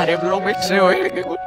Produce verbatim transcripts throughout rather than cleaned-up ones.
Ej, mladost jest! Uj,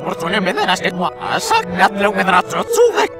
bo to nie będę raz jedła, a szak na tlę będę raz odsuwek!